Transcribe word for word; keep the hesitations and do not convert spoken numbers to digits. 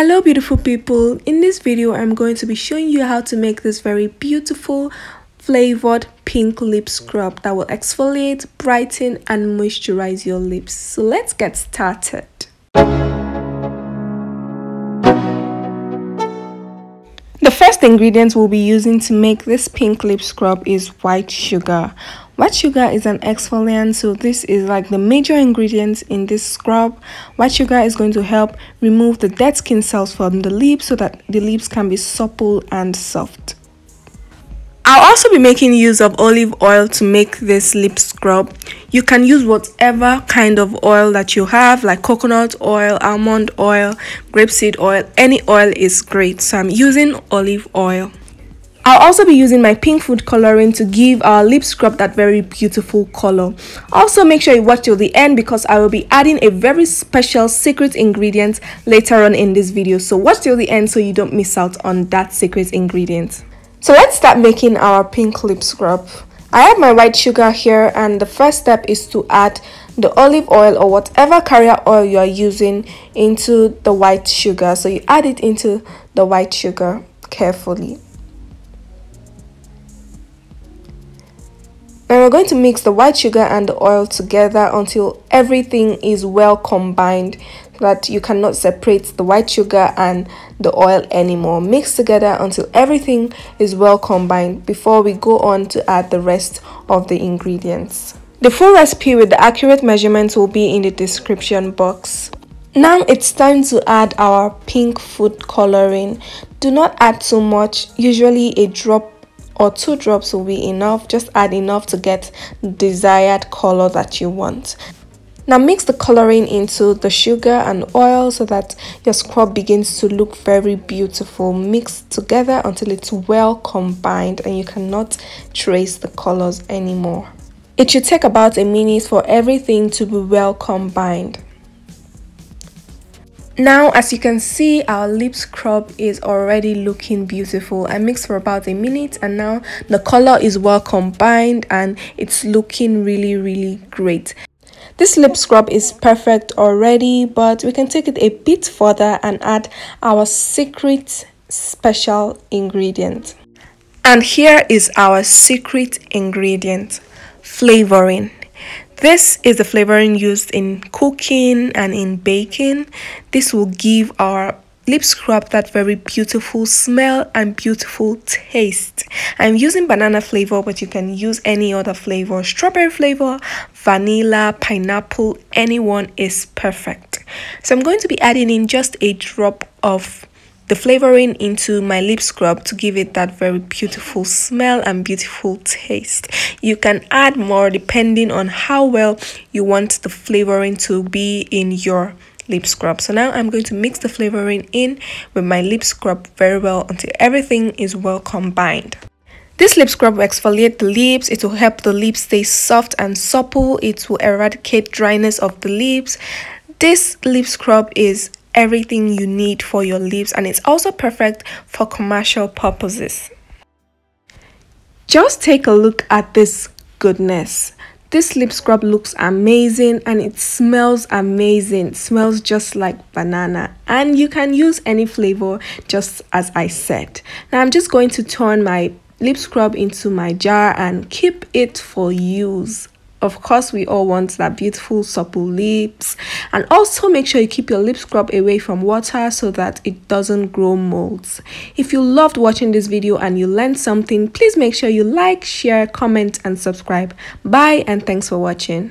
Hello beautiful people, in this video I'm going to be showing you how to make this very beautiful flavored pink lip scrub that will exfoliate, brighten and moisturize your lips. So let's get started. The first ingredient we'll be using to make this pink lip scrub is white sugar. White sugar is an exfoliant, so this is like the major ingredient in this scrub. White sugar is going to help remove the dead skin cells from the lips so that the lips can be supple and soft. I'll also be making use of olive oil to make this lip scrub. You can use whatever kind of oil that you have, like coconut oil, almond oil, grapeseed oil, any oil is great. So I'm using olive oil. I'll also be using my pink food coloring to give our lip scrub that very beautiful color. Also make sure you watch till the end because I will be adding a very special secret ingredient later on in this video. So watch till the end so you don't miss out on that secret ingredient. So let's start making our pink lip scrub. I have my white sugar here and the first step is to add the olive oil or whatever carrier oil you are using into the white sugar. So you add it into the white sugar carefully. Now we're going to mix the white sugar and the oil together until everything is well combined, that you cannot separate the white sugar and the oil anymore. Mix together until everything is well combined before we go on to add the rest of the ingredients. The full recipe with the accurate measurements will be in the description box. Now it's time to add our pink food coloring. Do not add too much, usually a drop or two drops will be enough. Just add enough to get the desired color that you want. Now mix the coloring into the sugar and oil so that your scrub begins to look very beautiful. Mix together until it's well combined and you cannot trace the colors anymore. It should take about a minute for everything to be well combined. Now, as you can see, our lip scrub is already looking beautiful. I mixed for about a minute and now the color is well combined and it's looking really, really great. This lip scrub is perfect already, but we can take it a bit further and add our secret special ingredient. And here is our secret ingredient, flavoring. This is the flavoring used in cooking and in baking. This will give our lip scrub that very beautiful smell and beautiful taste. I'm using banana flavor, but you can use any other flavor. Strawberry flavor, vanilla, pineapple, anyone is perfect. So I'm going to be adding in just a drop of the flavoring into my lip scrub to give it that very beautiful smell and beautiful taste. You can add more depending on how well you want the flavoring to be in your lip scrub. So now I'm going to mix the flavoring in with my lip scrub very well until everything is well combined. This lip scrub will exfoliate the lips. It will help the lips stay soft and supple. It will eradicate dryness of the lips. This lip scrub is everything you need for your lips and it's also perfect for commercial purposes. Just take a look at this goodness. This lip scrub looks amazing and it smells amazing. It smells just like banana and you can use any flavor just as I said. Now I'm just going to turn my lip scrub into my jar and keep it for use. Of course, we all want that beautiful supple lips. And also make sure you keep your lip scrub away from water so that it doesn't grow molds. If you loved watching this video and you learned something, please make sure you like, share, comment and subscribe. Bye and thanks for watching.